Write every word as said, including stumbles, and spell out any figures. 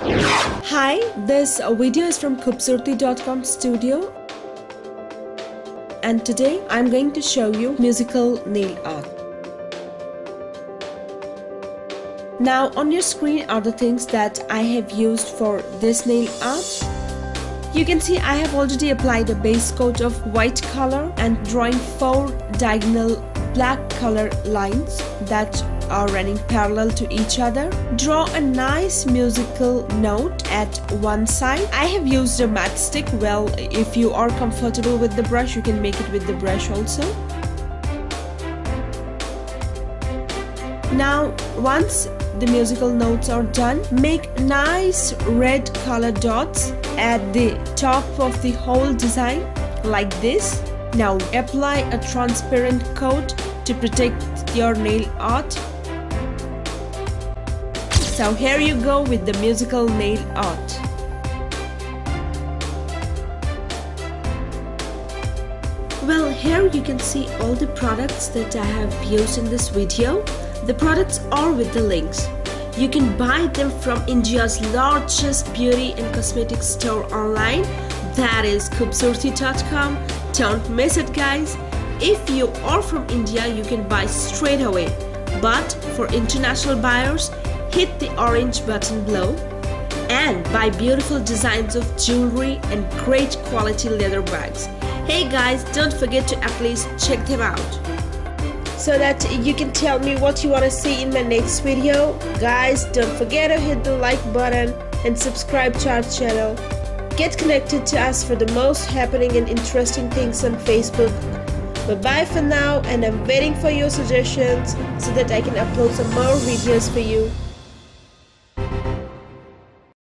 Hi, this video is from khoobsurati dot com studio, and today I'm going to show you musical nail art. Now on your screen are the things that I have used for this nail art. You can see I have already applied a base coat of white color and drawing four diagonal black color lines that are running parallel to each other. Draw a nice musical note at one side. I have used a matchstick. Well, if you are comfortable with the brush, you can make it with the brush also. Now, once the musical notes are done, make nice red color dots at the top of the whole design like this. Now apply a transparent coat to protect your nail art. So here you go with the musical nail art. Well, here you can see all the products that I have used in this video. The products are with the links. You can buy them from India's largest beauty and cosmetic store online, that is khoobsurati dot com. Don't miss it, guys. If you are from India, you can buy straight away. But for international buyers, hit the orange button below and buy beautiful designs of jewelry and great quality leather bags. Hey guys, don't forget to at least check them out, so that you can tell me what you want to see in my next video. Guys, don't forget to hit the like button and subscribe to our channel. Get connected to us for the most happening and interesting things on Facebook. Bye-bye for now, and I'm waiting for your suggestions so that I can upload some more videos for you.